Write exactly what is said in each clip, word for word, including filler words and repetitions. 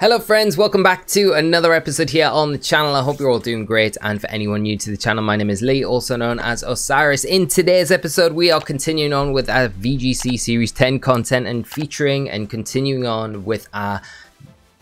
Hello friends, welcome back to another episode here on the channel. I hope you're all doing great, and for anyone new to the channel, my name is Lee, also known as Osiris. In today's episode, we are continuing on with our V G C Series ten content and featuring and continuing on with our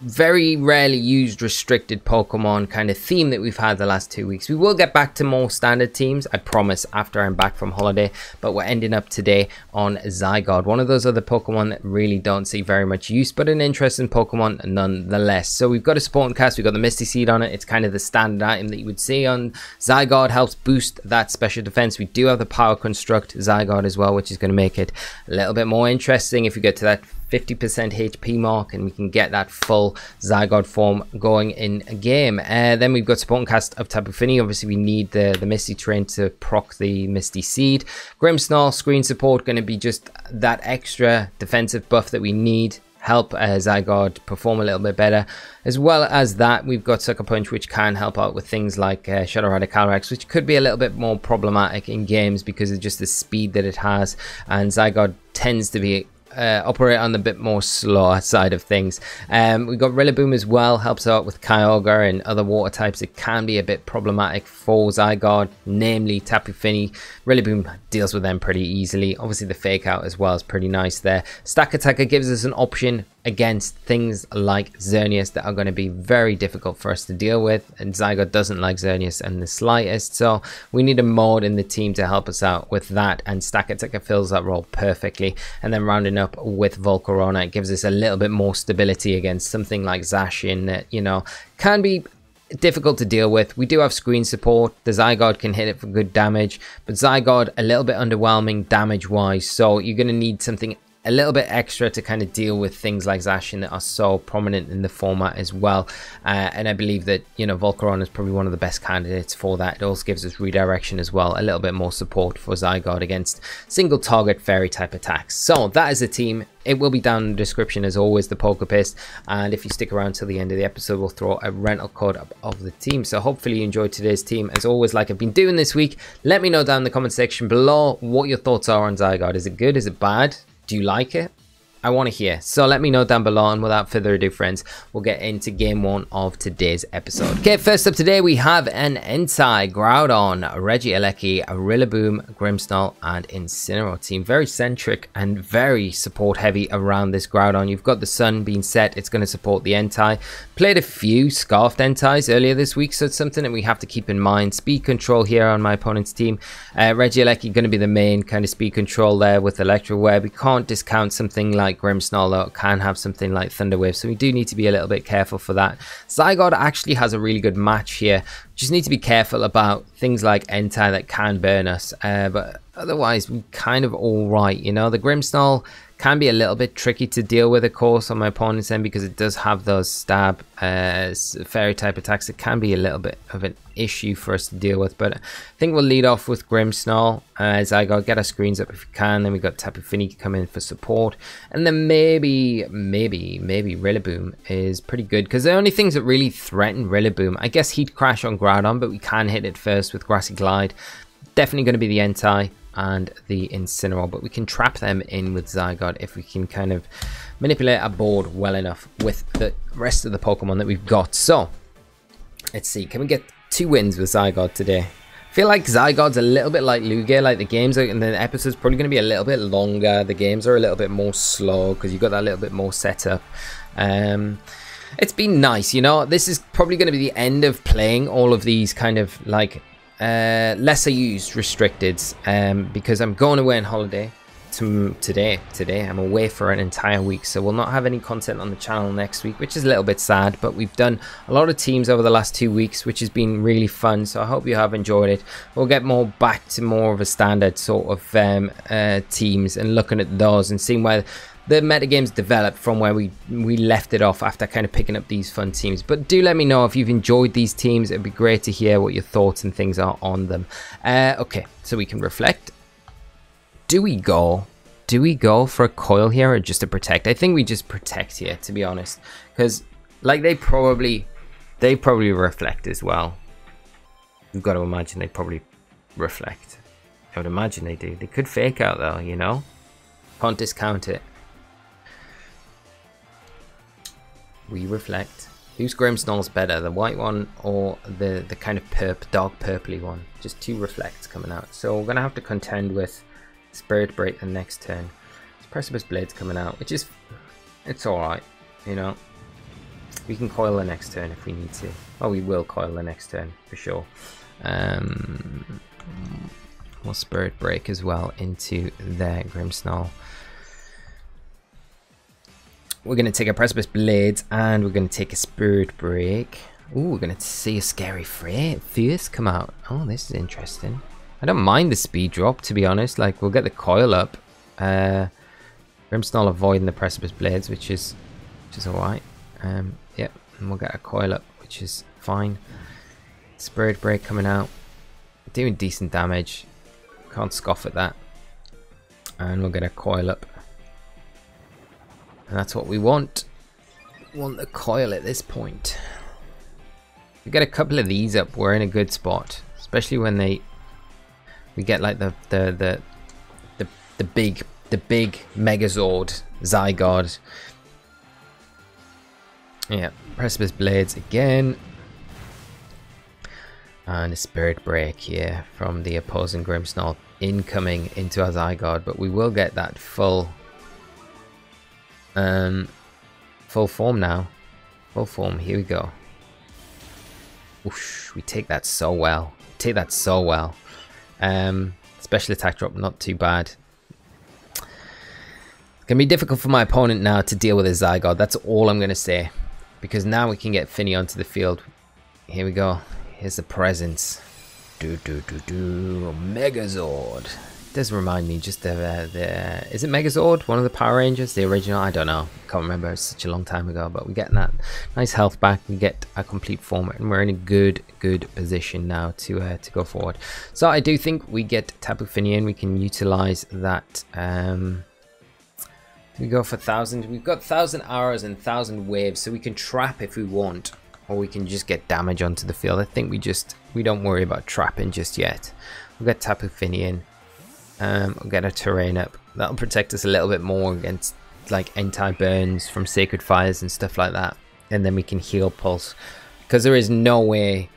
very rarely used restricted Pokemon kind of theme that we've had the last two weeks. We will get back to more standard teams, I promise, after I'm back from holiday, but we're ending up today on Zygarde, one of those other Pokemon that really don't see very much use, but an interesting Pokemon nonetheless. So we've got a Supporting Cast, we've got the Misty Seed on it. It's kind of the standard item that you would see on Zygarde, helps boost that special defense. We do have the Power Construct Zygarde as well, which is going to make it a little bit more interesting if we get to that fifty percent H P mark and we can get that full Zygarde form going in a game. Uh, then we've got Supporting Cast of Tapu Fini. Obviously we need the, the Misty Terrain to proc the Misty Seed. Grimmsnarl Screen Support, going to be just that extra defensive buff that we need, help uh, Zygarde perform a little bit better. As well as that, we've got Sucker Punch, which can help out with things like uh, Shadow Rider Calyrex, which could be a little bit more problematic in games because of just the speed that it has, and Zygarde tends to be Uh, operate on the bit more slower side of things. Um, we've got Rillaboom as well, helps out with Kyogre and other water types. It can be a bit problematic for Zygarde, namely Tapu Fini. Rillaboom deals with them pretty easily. Obviously the Fake Out as well is pretty nice there. Stack Attacker gives us an option against things like Xerneas that are going to be very difficult for us to deal with, and Zygarde doesn't like Xerneas in the slightest, so we need a mod in the team to help us out with that, and Stack Attacker fills that role perfectly. And then rounding up with Volcarona, it gives us a little bit more stability against something like Zacian that, you know, can be difficult to deal with. We do have screen support. The Zygarde can hit it for good damage, but Zygarde a little bit underwhelming damage wise, so you're going to need something a little bit extra to kind of deal with things like Zacian that are so prominent in the format as well. Uh, and I believe that, you know, Volcarona is probably one of the best candidates for that. It also gives us redirection as well, a little bit more support for Zygarde against single target fairy type attacks. So that is a team. It will be down in the description as always, the poker pist, and if you stick around till the end of the episode, we'll throw a rental code up of the team. So hopefully you enjoyed today's team. As always, like I've been doing this week, let me know down in the comment section below what your thoughts are on Zygarde. Is it good? Is it bad? Do you like it? I want to hear. So let me know down below, and without further ado friends, we'll get into game one of today's episode. Okay, first up today we have an Entei, Groudon, Regieleki, Rillaboom, Grimmsnarl and Incineroar team. Very centric and very support heavy around this Groudon. You've got the sun being set, it's going to support the Entei. Played a few Scarfed Enteis earlier this week, so it's something that we have to keep in mind. Speed control here on my opponent's team. Uh, Regieleki going to be the main kind of speed control there with Electroware. We can't discount something like Grimmsnarl though, can have something like Thunder Wave, so we do need to be a little bit careful for that. Zygarde actually has a really good match here. Just need to be careful about things like Entei that can burn us, uh, but otherwise we're kind of all right. You know, the Grimmsnarl can be a little bit tricky to deal with, of course, on my opponent's end because it does have those stab uh, fairy type attacks. It can be a little bit of an issue for us to deal with, but I think we'll lead off with Grimmsnarl. Uh, Zygarde, get our screens up if you can. Then we got Tapu Fini come in for support, and then maybe, maybe, maybe Rillaboom is pretty good because the only things that really threaten Rillaboom, I guess, Heat Crash on Groudon, but we can hit it first with Grassy Glide. Definitely going to be the Entei and the Incineroar, but we can trap them in with Zygarde if we can kind of manipulate our board well enough with the rest of the Pokemon that we've got. So let's see, can we get two wins with Zygarde today? I feel like Zygarde's a little bit like Lugia, like the games are, and the episode's probably going to be a little bit longer. The games are a little bit more slow because you've got that little bit more setup. Um, it's been nice, you know. This is probably going to be the end of playing all of these kind of like uh lesser used restricteds, um because I'm going away on holiday to today today I'm away for an entire week, so we'll not have any content on the channel next week, which is a little bit sad. But we've done a lot of teams over the last two weeks, which has been really fun, so I hope you have enjoyed it. We'll get more back to more of a standard sort of um uh teams and looking at those and seeing where the metagame's developed from where we we left it off after kind of picking up these fun teams. But do let me know if you've enjoyed these teams. It'd be great to hear what your thoughts and things are on them. Uh, okay, so we can reflect. Do we go? Do we go for a coil here or just a protect? I think we just protect here, to be honest, because like they probably they probably reflect as well. You've got to imagine they probably reflect. I would imagine they do. They could fake out though, you know. Can't discount it. we reflect. Whose Grimmsnarl's better, the white one or the, the kind of perp, dark purpley one? Just two reflects coming out. So we're going to have to contend with Spirit Break the next turn. Precipice Blade's coming out, which is, it's alright, you know. We can coil the next turn if we need to. Oh, we will coil the next turn, for sure. Um, we'll Spirit Break as well into their Grimmsnarl. We're going to take a Precipice Blade and we're going to take a Spirit Break. Ooh, we're going to see a Scary Fierce come out. Oh, this is interesting. I don't mind the speed drop, to be honest. Like, we'll get the coil up. Uh, Grimmsnarl avoiding the Precipice Blades, which is which is alright. Um, yep, and we'll get a coil up, which is fine. Spirit Break coming out, doing decent damage. Can't scoff at that. And we'll get a coil up. And that's what we want. We want the coil at this point. If we get a couple of these up, we're in a good spot. Especially when they we get like the the the the, the big the big Megazord Zygarde. Yeah, Precipice Blades again. And a Spirit Break here from the opposing Grimmsnarl incoming into our Zygarde, but we will get that full um full form now. Full form, here we go. Whoosh, we take that so well. Take that so well. Um special attack drop, not too bad. It's gonna be difficult for my opponent now to deal with a Zygarde, that's all I'm gonna say. Because now we can get Fini onto the field. Here we go. Here's the presence. Do do do do. Megazord. It does remind me just of uh, the. Is it Megazord? One of the Power Rangers? The original? I don't know. Can't remember. It's such a long time ago. But we're getting that nice health back. We get a complete form, and we're in a good, good position now to uh, to go forward. So I do think we get Tapu Fini in. We can utilize that. Um, We go for thousand. We've got thousand arrows and thousand waves, so we can trap if we want, or we can just get damage onto the field. I think we just we don't worry about trapping just yet. We'll get Tapu Fini in. Um, we'll get a terrain up. That'll protect us a little bit more against like Entei burns from Sacred Fires and stuff like that. And then we can heal pulse, because there is no way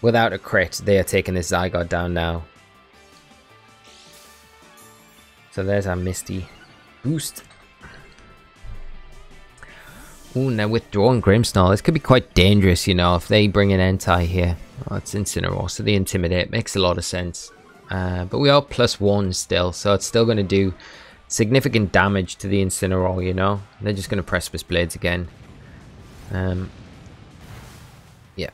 without a crit they are taking this Zygarde down now. So there's our Misty boost. Ooh, now withdrawing Grimmsnarl. This could be quite dangerous, you know, if they bring an Entei here. Oh, it's Incineroar, so they intimidate. Makes a lot of sense. Uh, but we are plus one still, so it's still going to do significant damage to the Incineroar, you know. They're just going to Precipice Blades again. Um, yeah.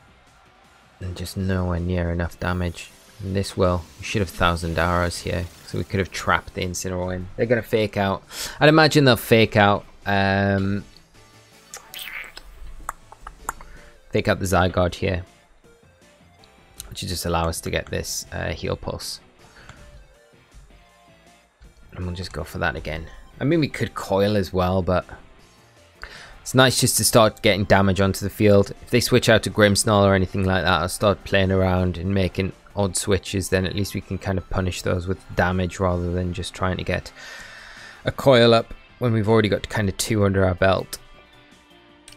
And just nowhere near enough damage. And this will. We should have Thousand Arrows here, so we could have trapped the Incineroar in. They're going to fake out. I'd imagine they'll fake out. Um... Fake out the Zygarde here, which will just allow us to get this uh, heal pulse, and we'll just go for that again. I mean, we could coil as well, but it's nice just to start getting damage onto the field. If they switch out to Grimmsnarl or anything like that, I'll start playing around and making odd switches. Then at least we can kind of punish those with damage rather than just trying to get a coil up when we've already got kind of two under our belt.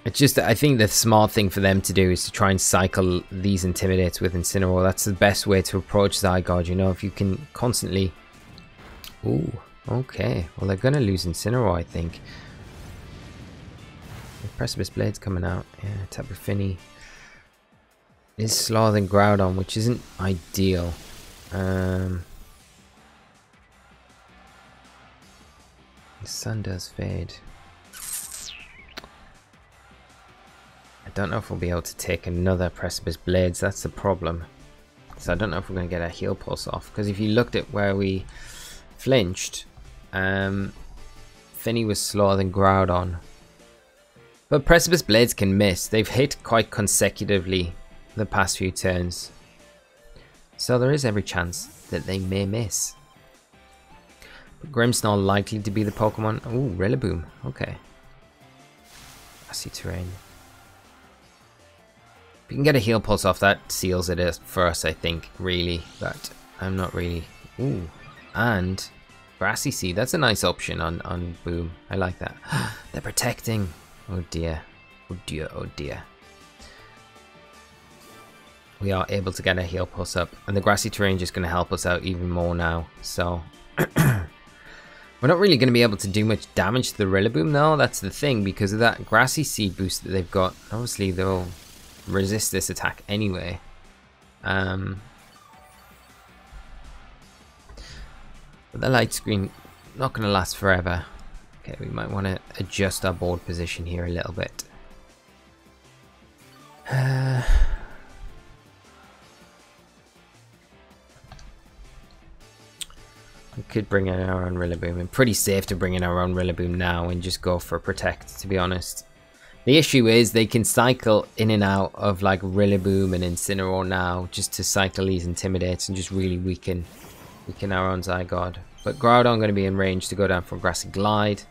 It's just that I think the smart thing for them to do is to try and cycle these Intimidates with Incineroar. That's the best way to approach Zygarde, you know, if you can constantly... Ooh, okay. Well, they're going to lose Incineroar, I think. The Precipice Blade's coming out. Yeah, Tapu Fini is slothing Groudon, which isn't ideal. Um, the sun does fade. Don't know if we'll be able to take another Precipice Blades, that's the problem. So I don't know if we're going to get our heal pulse off, because if you looked at where we flinched, um, Fini was slower than Groudon. But Precipice Blades can miss, they've hit quite consecutively the past few turns. So there is every chance that they may miss. But Grimmsnarl likely to be the Pokemon. Ooh, Rillaboom, okay. I see terrain. If you can get a heal pulse off, that seals it for us, I think, really. But I'm not really... Ooh. And Grassy Seed. That's a nice option on, on Boom. I like that. They're protecting. Oh, dear. Oh dear, oh dear. We are able to get a Heal Pulse up, and the grassy terrain is going to help us out even more now. So we're not really going to be able to do much damage to the Rillaboom though, that's the thing, because of that grassy seed boost that they've got. Obviously they'll resist this attack anyway. Um, but the light screen not going to last forever. Okay, we might want to adjust our board position here a little bit. Uh, We could bring in our own Rillaboom. I'm pretty safe to bring in our own Rillaboom now and just go for Protect, to be honest. The issue is they can cycle in and out of like Rillaboom and Incineroar now just to cycle these Intimidates and just really weaken, weaken our own Zygarde. But Groudon going to be in range to go down for Grassy Glide.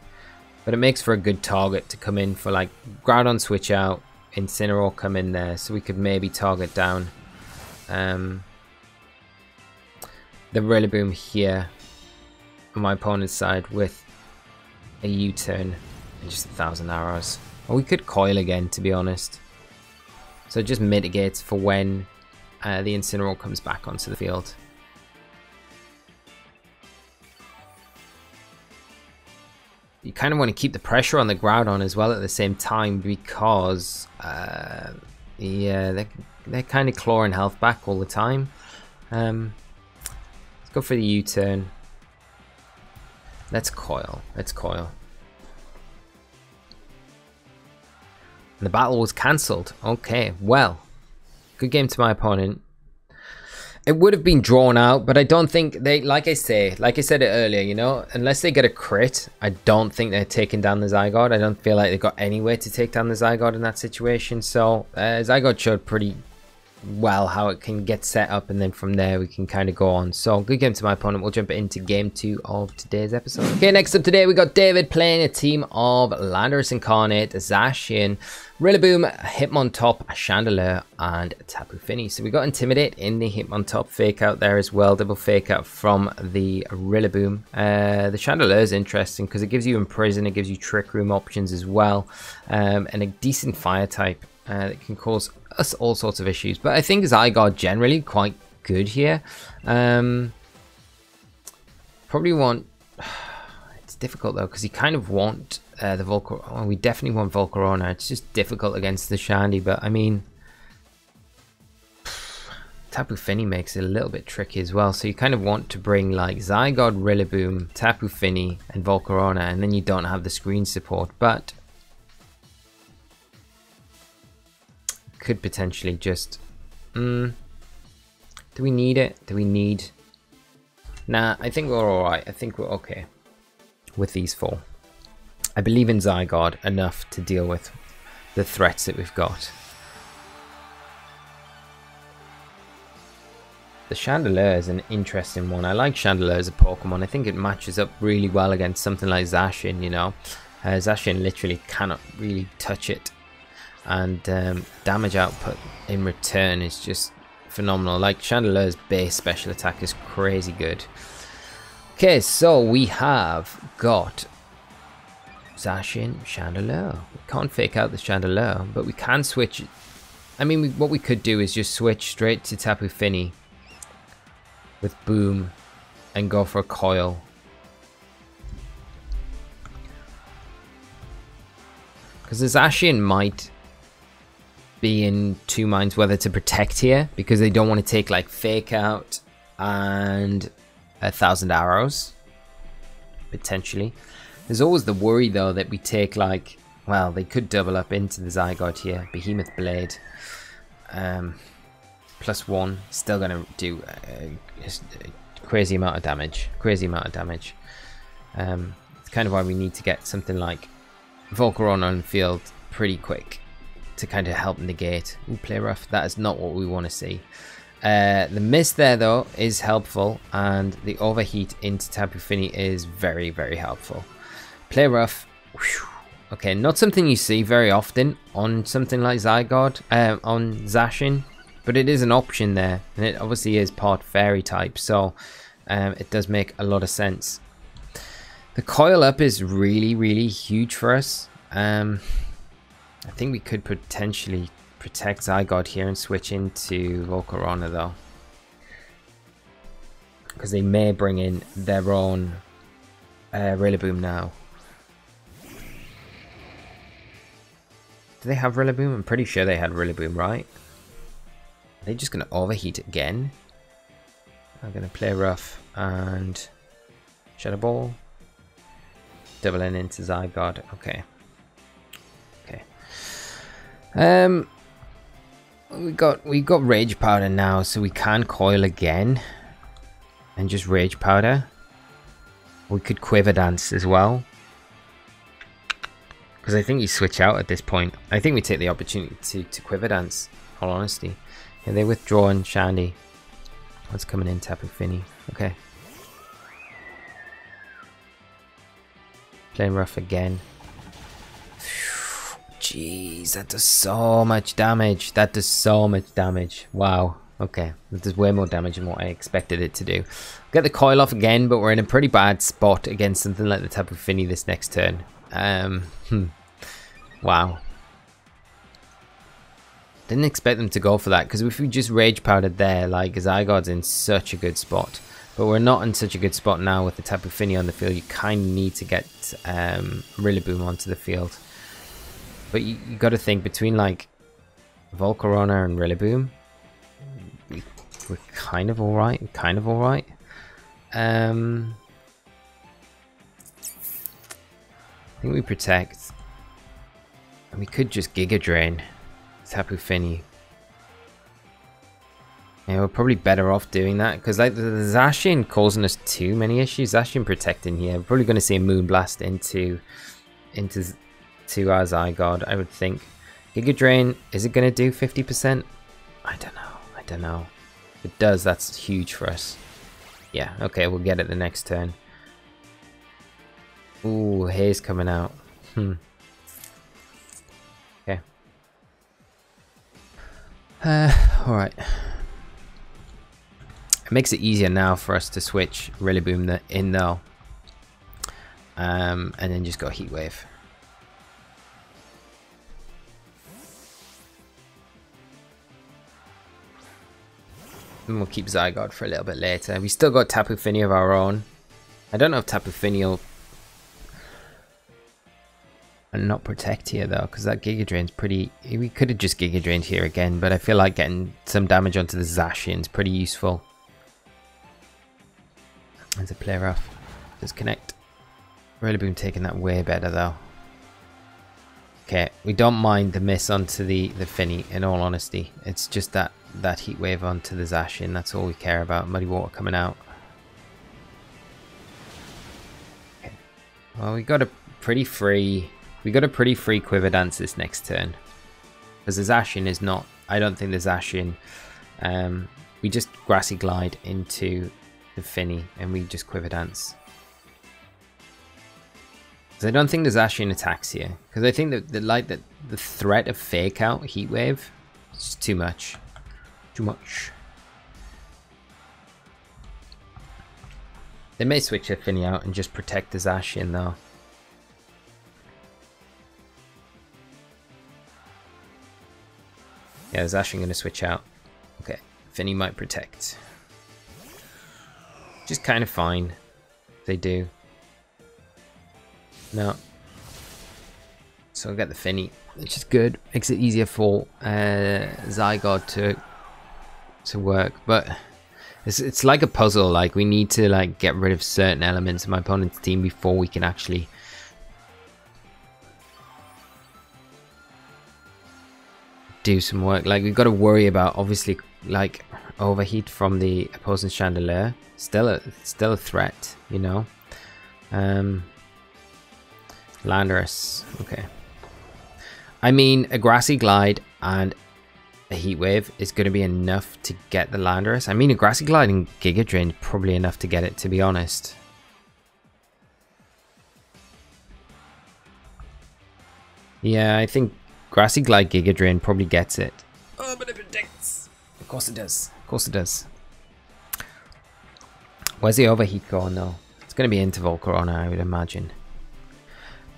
But it makes for a good target to come in for, like, Groudon switch out, Incineroar come in there. So we could maybe target down um, the Rillaboom here. My opponent's side with a U-turn and just a thousand arrows. Or we could coil again, to be honest. So it just mitigates for when uh, the Incineroar comes back onto the field. You kind of want to keep the pressure on the Groudon as well at the same time, because uh, yeah, they're, they're kind of clawing health back all the time. Um, let's go for the U-turn. Let's coil. Let's coil. And the battle was cancelled. Okay, well. Good game to my opponent. It would have been drawn out, but I don't think they, like I say, like I said it earlier, you know, unless they get a crit, I don't think they're taking down the Zygarde. I don't feel like they've got any way to take down the Zygarde in that situation. So, uh, Zygarde showed pretty well how it can get set up, and then from there we can kind of go on. So good game to my opponent. We'll jump into game two of today's episode. Okay, next up today we got David playing a team of Landorus Incarnate, Zacian, Rillaboom, Hitmontop, Chandelure and Tapu Fini. So we got Intimidate in the Hitmontop, Fake Out there as well, double Fake Out from the Rillaboom. Uh, the Chandelure is interesting because it gives you Imprison, it gives you Trick Room options as well, um, and a decent Fire type uh, that can cause us all sorts of issues. But I think Zygarde generally quite good here. Um, probably want, it's difficult though because you kind of want uh, the Volcarona. Oh, we definitely want Volcarona. It's just difficult against the Shandy, but I mean Tapu Fini makes it a little bit tricky as well. So you kind of want to bring like Zygarde, Rillaboom, Tapu Fini and Volcarona, and then you don't have the screen support, but could potentially just mm, do we need it? Do we need? Nah, I think we're alright. I think we're okay with these four. I believe in Zygarde enough to deal with the threats that we've got. The Chandelure is an interesting one. I like Chandelure as a Pokemon. I think it matches up really well against something like Zacian, you know. Uh, Zacian literally cannot really touch it. And um, damage output in return is just phenomenal. Like Chandelure's base special attack is crazy good. Okay, so we have got Zacian, Chandelure. We can't fake out the Chandelure, but we can switch. I mean, we, what we could do is just switch straight to Tapu Fini with Boom and go for a Coil. Because the Zacian might be in two minds whether to protect here, because they don't want to take like Fake Out and a thousand arrows potentially. There's always the worry though that we take like, well, they could double up into the Zygarde here, Behemoth Blade, um, plus one, still gonna do a, a crazy amount of damage, crazy amount of damage. Um, it's kind of why we need to get something like Volcarona on the field pretty quick to kind of help negate. Ooh, play rough. That is not what we want to see. Uh, the miss there though is helpful, and the overheat into Tapu Fini is very, very helpful. Play rough. Whew. Okay, not something you see very often on something like Zygarde, um, on Zacian, but it is an option there, and it obviously is part fairy type, so um, it does make a lot of sense. The coil up is really, really huge for us. Um, I think we could potentially protect Zygarde here and switch into Volcarona though, because they may bring in their own uh, Rillaboom now. Do they have Rillaboom? I'm pretty sure they had Rillaboom, right? Are they just going to overheat again? I'm going to play rough and Shadow Ball. Doubling into Zygarde. Okay. Okay. Um, we got we got Rage Powder now, so we can Coil again, and just Rage Powder. We could Quiver Dance as well, because I think you switch out at this point. I think we take the opportunity to to Quiver Dance. In all honesty, yeah, they withdraw and Shandy. What's coming in? Tapu Fini. Okay. Playing rough again. Jeez, that does so much damage. That does so much damage. Wow. Okay, that does way more damage than what I expected it to do. Get the Coil off again, but we're in a pretty bad spot against something like the Tapu Fini this next turn. Um, hmm. Wow. Didn't expect them to go for that, because if we just Rage Powdered there, like, Zygarde's in such a good spot. But we're not in such a good spot now with the Tapu Fini on the field. You kind of need to get um, Rillaboom onto the field. But you, you got to think between like Volcarona and Rillaboom, we, we're kind of all right. Kind of all right. Um, I think we protect, and we could just Giga Drain Tapu Fini. Yeah, we're probably better off doing that, because like the Zacian causing us too many issues. Zacian protecting here. We're probably going to see a Moonblast into into to our Zygarde, I would think. Giga Drain, is it going to do fifty percent? I don't know. I don't know. If it does, that's huge for us. Yeah, okay, we'll get it the next turn. Ooh, Haze coming out. Hmm. Okay. Uh, alright. Makes it easier now for us to switch Rillaboom in though, um, and then just go Heat Wave. And we'll keep Zygarde for a little bit later. We still got Tapu Fini of our own. I don't know if Tapu Fini will and not protect here though, because that Giga Drain's pretty. We could have just Giga Drained here again, but I feel like getting some damage onto the Zacian's pretty useful. There's a player off. Disconnect. Rillaboom taking that way better though. Okay, we don't mind the miss onto the, the Fini, in all honesty. It's just that, that Heat Wave onto the Zacian. That's all we care about. Muddy Water coming out. Okay. Well, we got a pretty free... We got a pretty free Quiver Dance this next turn. Because the Zacian is not... I don't think the Zacian... Um, we just Grassy Glide into... the Fini, and we just Quiver Dance. Because I don't think the Zacian attacks here, because I think that the like that the threat of Fake Out Heat Wave is too much, too much. They may switch the Fini out and just protect the Zacian though. Yeah, the Zacian going to switch out. Okay, Fini might protect. Which is kind of fine. They do. No. So we'll get the Fini, which is good. Makes it easier for uh, Zygarde to to work. But it's it's like a puzzle. Like we need to like get rid of certain elements of my opponent's team before we can actually. Do some work. Like we've got to worry about obviously like overheat from the opposing Chandelure. Still a still a threat, you know. Um, Landorus. Okay. I mean, a Grassy Glide and a Heat Wave is going to be enough to get the Landorus. I mean, a Grassy Glide and Giga Drain probably enough to get it. To be honest. Yeah, I think. Grassy Glide Giga Drain probably gets it. Oh, but it predicts. Of course it does. Of course it does. Where's the overheat going though? It's going to be into Volcarona, I would imagine.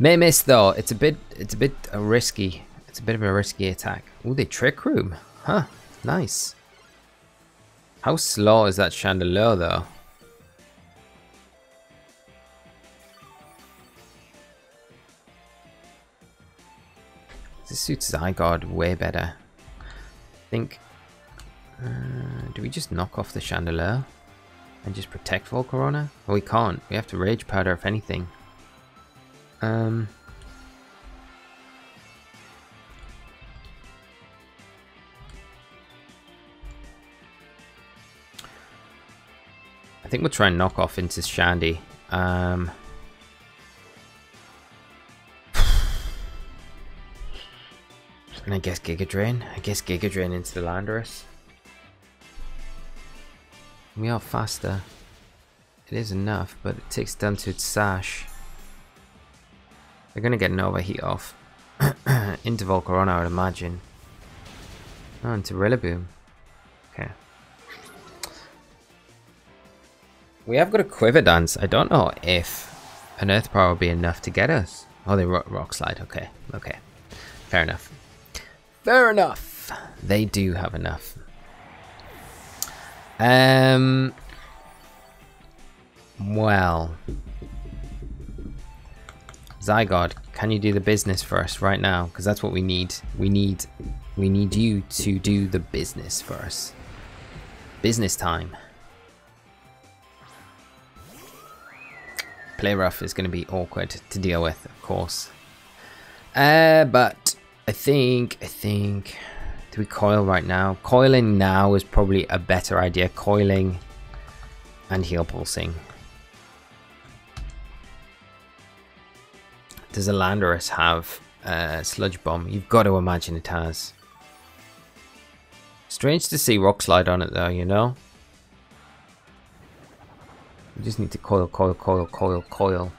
May miss though. It's a bit. It's a bit risky It's a bit of a risky attack. Ooh, they Trick Room. Huh, nice. How slow is that Chandelure though? This suits Zygarde way better. I think... Uh, do we just knock off the Chandelure? And just protect Volcarona? Well, we can't. We have to Rage Powder if anything. Um... I think we'll try and knock off into Shandy. Um... And I guess Giga Drain. I guess Giga Drain into the Landorus. We are faster. It is enough, but it takes down to its sash. They're gonna get an overheat off. Into Volcarona, I would imagine. Oh, into Rillaboom. Okay. We have got a Quiver Dance. I don't know if an Earth Power will be enough to get us. Oh, they rock, rock Slide. Okay, okay. Fair enough. Fair enough. They do have enough. Um. Well. Zygarde, can you do the business for us right now? Because that's what we need. We need, we need you to do the business for us. Business time. Play rough is going to be awkward to deal with, of course. Uh, but. I think, I think, do we coil right now? Coiling now is probably a better idea. Coiling and Heal Pulsing. Does a Landorus have a Sludge Bomb? You've got to imagine it has. Strange to see Rock Slide on it though, you know? We just need to coil, coil, coil, coil, coil.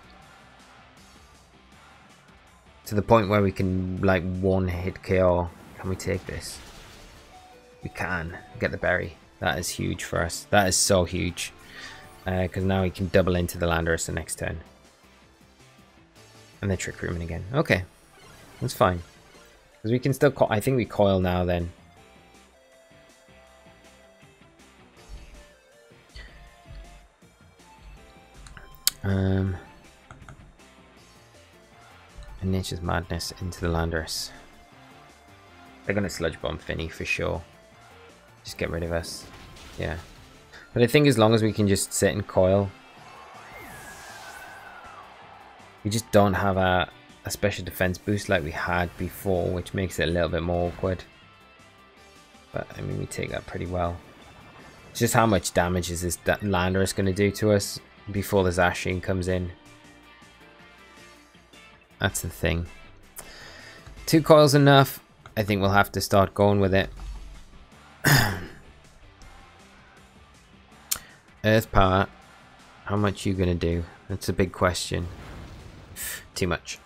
To the point where we can like one hit K O. Can we take this? We can. Get the berry. That is huge for us. That is so huge. Because uh, now we can double into the Landorus the next turn. And they're Trick Rooming again. Okay. That's fine. Because we can still... Co I think we coil now then. Um... Nature's Madness into the Landorus. They're gonna Sludge Bomb Finny for sure. Just get rid of us. Yeah. But I think as long as we can just sit and coil. We just don't have a, a special defense boost like we had before, which makes it a little bit more awkward. But I mean we take that pretty well. It's just how much damage is this Landorus gonna do to us before the Zacian comes in. That's the thing. Two coils enough. I think we'll have to start going with it. Earth Power. How much are you gonna do? That's a big question. Too much.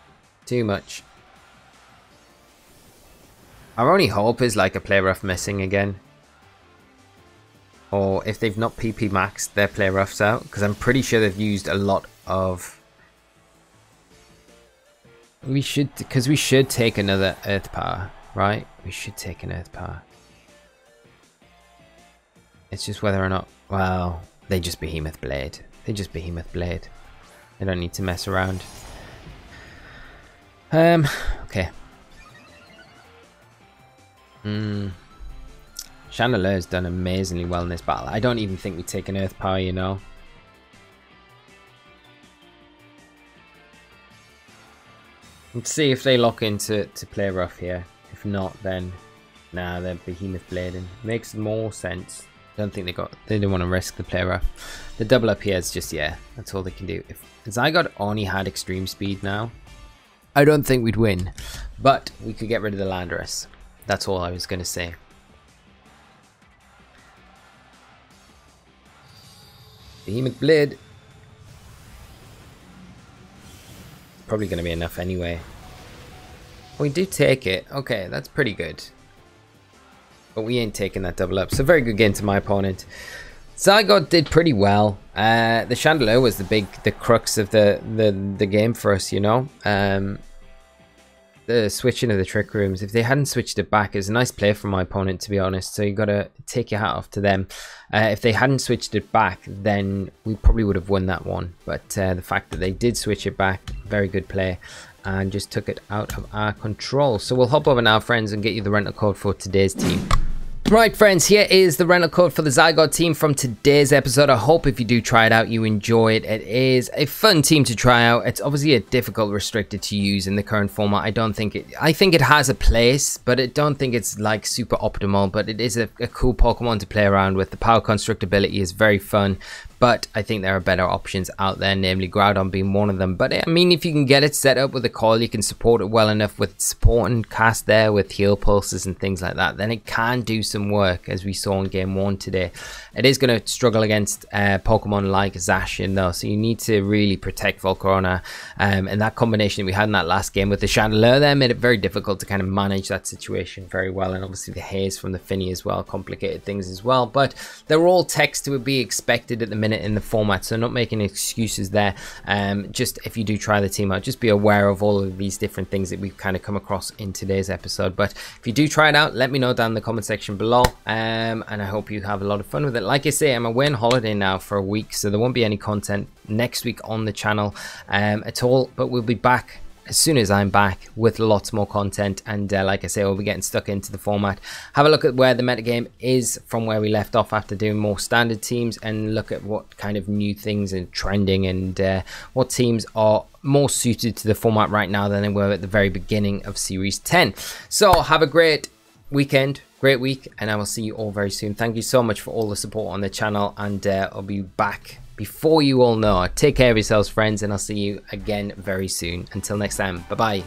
Too much. Our only hope is like a Play Rough missing again. Or if they've not P P maxed their Play Roughs out. Because I'm pretty sure they've used a lot of... We should, because we should take another Earth Power, right? We should take an Earth Power. It's just whether or not, well, they just Behemoth Blade. They just Behemoth Blade. They don't need to mess around. Um, okay. Mm. Chandelure's done amazingly well in this battle. I don't even think we take an Earth Power, you know. Let's see if they lock into to Play Rough here. If not, then nah, they're Behemoth Blading. Makes more sense. Don't think they got. They don't want to risk the Play Rough. The double up here is just yeah. That's all they can do. If Zygarde only had Extreme Speed now, I don't think we'd win. But we could get rid of the Landorus. That's all I was gonna say. Behemoth Blade. Probably going to be enough anyway. We do take it. Okay, that's pretty good. But we ain't taking that double up. So very good game to my opponent. Zygarde did pretty well. Uh, the Chandelure was the big, the crux of the the, the game for us, you know. Um, the switching of the trick rooms. If they hadn't switched it back, it was a nice play from my opponent, to be honest, so you gotta take your hat off to them. Uh, if they hadn't switched it back, then we probably would have won that one, but uh, the fact that they did switch it back, very good play, and just took it out of our control. So we'll hop over now, friends, and get you the rental code for today's team. Right, friends, here is the rental code for the Zygarde team from today's episode. I hope if you do try it out, you enjoy it. It is a fun team to try out. It's obviously a difficult restricted to use in the current format. I don't think it, I think it has a place, but I don't think it's like super optimal, but it is a, a cool Pokemon to play around with. The Power Construct ability is very fun, but I think there are better options out there, namely Groudon being one of them. But I mean, if you can get it set up with a Coil, you can support it well enough with support and cast there with Heal Pulses and things like that, then it can do some work, as we saw in game one today. It is going to struggle against uh, Pokemon like Zacian though, so you need to really protect Volcarona, um, and that combination that we had in that last game with the Chandelure there made it very difficult to kind of manage that situation very well, and obviously the haze from the Fini as well complicated things as well, but they're all text to be expected at the minute in the format, so not making excuses there. Um, just if you do try the team out, just be aware of all of these different things that we've kind of come across in today's episode. But if you do try it out, let me know down in the comment section below, um, and I hope you have a lot of fun with it. Like I say, I'm away on holiday now for a week, so there won't be any content next week on the channel um, at all, but we'll be back as soon as I'm back with lots more content, and uh, like I say, we'll be getting stuck into the format. Have a look at where the metagame is from where we left off after doing more standard teams, and look at what kind of new things are trending, and uh, what teams are more suited to the format right now than they were at the very beginning of series ten. So have a great weekend, great week, and I will see you all very soon. Thank you so much for all the support on the channel, and uh, I'll be back before you all know. Take care of yourselves, friends, and I'll see you again very soon. Until next time, bye-bye.